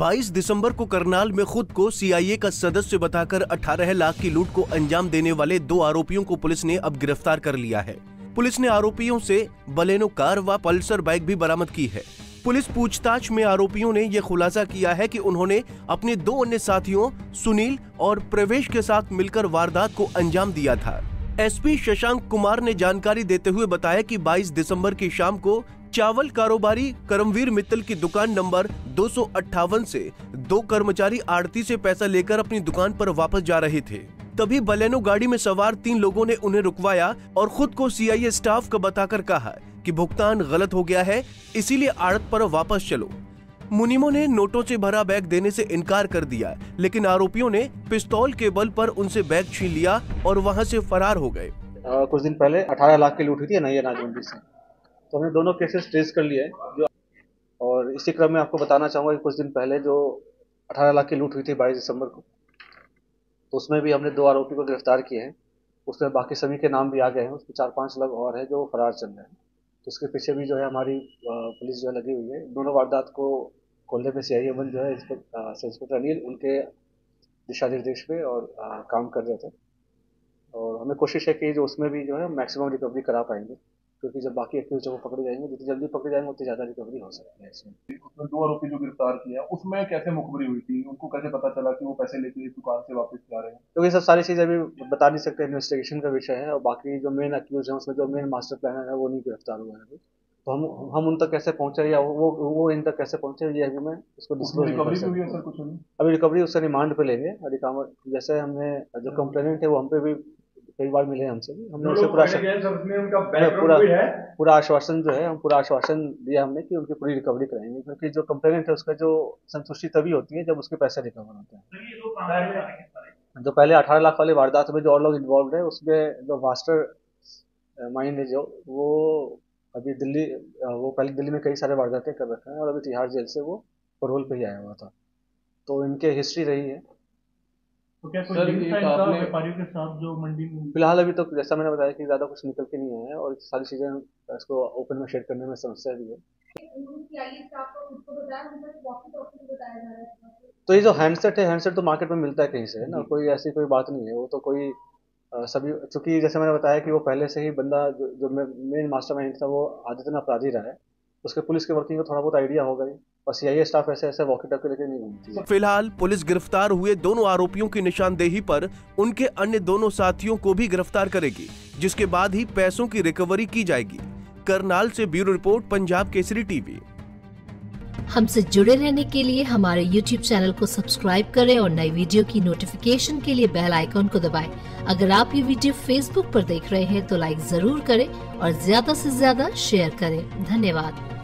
22 दिसंबर को करनाल में खुद को CIA का सदस्य बताकर 18 लाख की लूट को अंजाम देने वाले 2 आरोपियों को पुलिस ने अब गिरफ्तार कर लिया है। पुलिस ने आरोपियों से बलेनो कार व पल्सर बाइक भी बरामद की है। पुलिस पूछताछ में आरोपियों ने यह खुलासा किया है कि उन्होंने अपने 2 अन्य साथियों सुनील और प्रवेश के साथ मिलकर वारदात को अंजाम दिया था। SP शशांक कुमार ने जानकारी देते हुए बताया कि 22 दिसंबर की शाम को चावल कारोबारी करमवीर मित्तल की दुकान नंबर 258 से 2 कर्मचारी आड़ती से पैसा लेकर अपनी दुकान पर वापस जा रहे थे। तभी बलेनो गाड़ी में सवार 3 लोगों ने उन्हें रुकवाया और खुद को CIA स्टाफ का बताकर कहा कि भुगतान गलत हो गया है, इसीलिए आड़त पर वापस चलो। मुनीमों ने नोटों से भरा बैग देने से इनकार कर दिया, लेकिन आरोपियों ने पिस्तौल के बल पर उनसे बैग छीन लिया और वहां से फरार हो गए। कुछ दिन पहले 18 लाख की लूट हुई थी नई अनाजमंडी से, तो हमने दोनों केसेस ट्रेस कर लिए हैं। और इसी क्रम में आपको बताना चाहूँगा कि कुछ दिन पहले जो 18 लाख की लूट हुई थी 22 दिसंबर को, तो उसमें भी हमने 2 आरोपियों को गिरफ्तार किए हैं। उसमें बाकी सभी के नाम भी आ गए हैं। उसमें 4-5 लोग और हैं जो फरार चल रहे हैं, तो उसके पीछे भी जो है हमारी पुलिस जो है लगी हुई है। दोनों वारदात को खोलने में CIA जो है इंस्पेक्टर अनिल उनके दिशा निर्देश में और काम कर रहे थे। और हमें कोशिश है कि जो उसमें भी जो है मैक्सिमम रिकवरी करा पाएंगे, क्योंकि जब बाकी एक्टिविटीज को पकड़े जाएंगे, जितनी जल्दी पकड़े जाएंगे उतनी ज्यादा रिकवरी हो सकती है। इसमें 2 आरोपी जो गिरफ्तार किया, उसमें कैसे मुखबरी हुई थी, उनको कैसे पता चला कि वो पैसे लेके दुकान से वापस जा रहे हैं? क्योंकि सब सारी चीजें अभी बता नहीं सकते, इन्वेस्टिगेशन का विषय है। और बाकी जो मेन एक्यूज है, उसमें जो मेन मास्टर प्लानर है वो नहीं गिरफ्तार हुआ है, तो हम उन तक कैसे पहुंचे या वो इन तक कैसे पहुंचे, ये अभी मैं उसको डिस्क्लोज नहीं कर सकता। अभी रिकवरी उससे रिमांड पे लेंगे। जैसे हमने जो कंप्लेनेंट है वो हम पे भी कई बार मिले, हमसे भी हमने उनसे पूरा आश्वासन जो है हम पूरा आश्वासन दिया हमने कि उनकी पूरी रिकवरी कराएंगे, क्योंकि जो कंप्लेनेंट है उसका जो संतुष्टि तभी होती है जब उसके पैसे रिकवर होते हैं। जो पहले 18 लाख वाले वारदात में जो और लोग इन्वॉल्व है, उसमें जो मास्टर माइंड है जो वो अभी दिल्ली, वो पहले दिल्ली में कई सारे वारदातें कर रखे हैं और अभी तिहाड़ जेल से वो पैरोल पर ही आया हुआ था, तो इनके हिस्ट्री रही है। तो क्या कोई व्यापारियों के साथ जो मंडी में फिलहाल अभी तो जैसा मैंने बताया कि ज़्यादा कुछ निकल के नहीं आया, और सारी चीज़ें इसको ओपन में शेयर करने में समस्या भी है। तो ये जो हैंडसेट है, हैंडसेट तो मार्केट में मिलता है कहीं से, है ना, कोई ऐसी कोई बात नहीं है। वो तो कोई सभी, चूँकि जैसे मैंने बताया कि वो पहले से ही बंदा जो मेन मास्टरमाइंड था वो आदतन अपराधी रहा है, उसके पुलिस के वर्किंग को थोड़ा बहुत आइडिया होगा ही। CIA स्टाफ ऐसे वॉकी टॉकी लेके नहीं घूमती। फिलहाल पुलिस गिरफ्तार हुए दोनों आरोपियों की निशानदेही पर उनके अन्य 2 साथियों को भी गिरफ्तार करेगी, जिसके बाद ही पैसों की रिकवरी की जाएगी। करनाल से bureau report, Punjab Kesari TV. हमसे जुड़े रहने के लिए हमारे YouTube चैनल को सब्सक्राइब करें और नई वीडियो की नोटिफिकेशन के लिए बेल आइकॉन को दबाएं। अगर आप ये वीडियो Facebook पर देख रहे हैं तो लाइक जरूर करें और ज्यादा से ज्यादा शेयर करें। धन्यवाद।